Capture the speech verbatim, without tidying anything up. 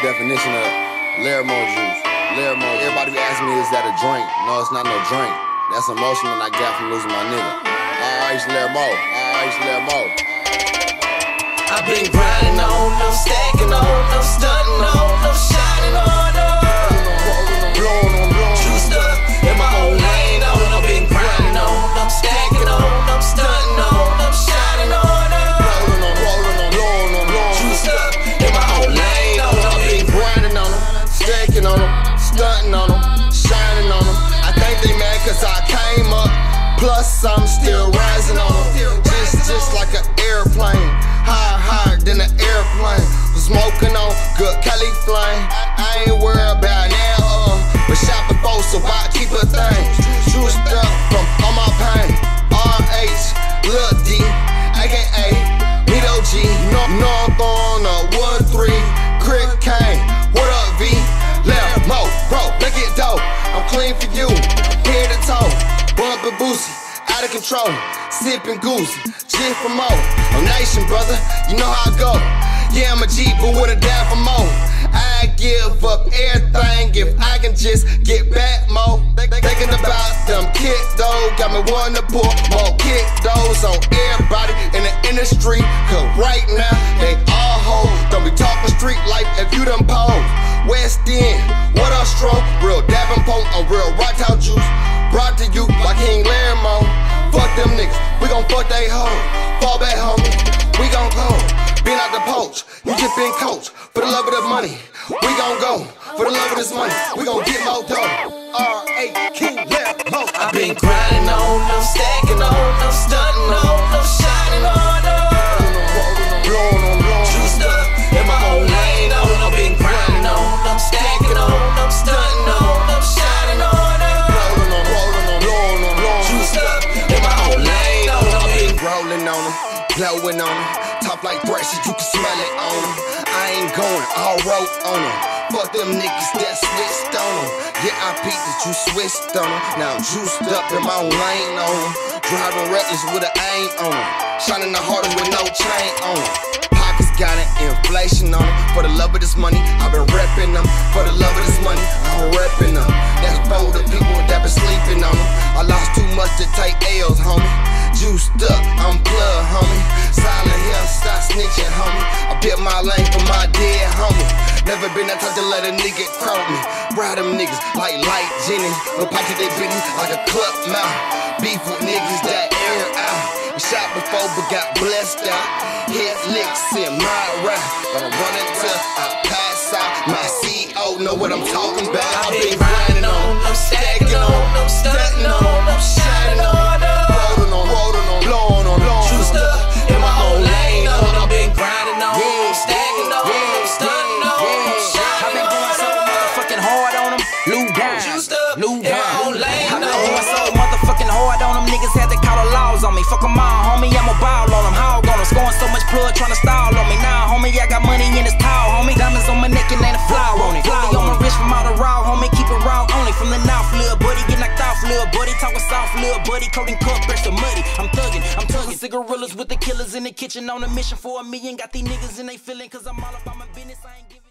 real definition of Laramo juice. Laramo, everybody be asking me, is that a drink? No, it's not no drink. That's emotional I got from losing my nigga. I ice Laramo, I ice Laramo. I been grinding on, I'm stacking on, I'm stunting on, I'm shining on, I'm blowing on, blowing. Juiced up in my own lane on, I've been grinding on, I'm stacking on, I'm stunting on, I'm shining on. On them, stunting on them, shining on them. I think they mad cause I came up, plus I'm still rising on them. Just, just like an airplane, higher, higher than an airplane. Smoking on good Cali flame, I, I ain't worried about now, uh, but shot before, so why keep a thing? Juiced up from all my pain, R H, Lil D, A K A, Meat O G. No, no, I'm throwing a one three, Crick Kane, what up V? Mo, bro, make it dope. I'm clean for you, head to toe. Bumpin' boozy, out of control. Sippin' goosey, gin for mo. I'm nation, brother, you know how I go. Yeah, I'm a G, but would've died for mo. I give up everything if I can just get back, mo. Thinking about them kick though, got me wanting to pull more kick those on everybody in the industry. Cause right now, they all hoes. Don't be talking street life if you done pose. West End, what a stroke. Real Davenport, a real right out juice. Brought to you by King Laramo. Fuck them niggas, we gon' fuck they hoe. Fall back, homie, we gon' go. Been out the poach, you just been coached. For the love of the money, we gon' go. For the love of this money, we gon' get more dough. R A King Laramo. I been grinding on, I'm stacking on, I'm stunting on, I'm shining on, I'm blowing on, blowing. Juiced up in my own lane on, I've been grinding. I'm stacking on, I'm stunting on, I'm shining on, I'm rolling on, rolling on, blowing on, blowing. Juiced up in my own lane on, I've been rolling on them, blowing on them. Top like brashes, you can smell it on them. I ain't going, all road on them. Fuck them niggas that switched on them. Yeah, I peeped that you switched on them. Now I'm juiced up in my own lane on them. Driving reckless with an aim on them. Shining the hardest with no chain on them. Got an inflation on it. For the love of this money, I've been repping them. For the love of this money, I'm repping them. That's for the people that been sleeping on them. I lost too much to take L's, homie. Juiced up, I'm plugged, homie. Silent here, stop snitching, homie. I bit my lane for my dead homie. Never been that type to let a nigga crow me. Ride them niggas like Light Jennings. No pipe to they bitty like a club mouth. Beef with niggas that air out. Shot before but got blessed out. Head licks in my rap, but I'm running till I pass out. My C E O know what I'm talking about. I've been grinding on, I'm stacking on, I'm stunting on, I'm shining on, rolling on, rolling on, blowing on, blowing. Juiced up in my own lane on, I've been grinding on, I'm stacking on, I'm stunting on, I'm shining on. I've been going so motherfucking hard on them, Lou Dime. Juiced up in my own lane on, I've been going so motherfucking hard on them. Niggas had to call the laws on me. Fuck them all, homie, I'm a ball on them. Hog on them, scoring so much blood, trying to stall on me. Nah, homie, I got money in this towel, homie. Diamonds on my neck and ain't a flaw on it. Fully on my wrist from all the raw, homie. Keep it raw only. From the north, little buddy, get knocked off, little buddy. Talking soft, little buddy. Coating cup, extra muddy. I'm thugging, I'm thugging. Cigarillas with the killers in the kitchen on a mission for a million. Got these niggas and they feeling, cause I'm all about my business. I ain't giving.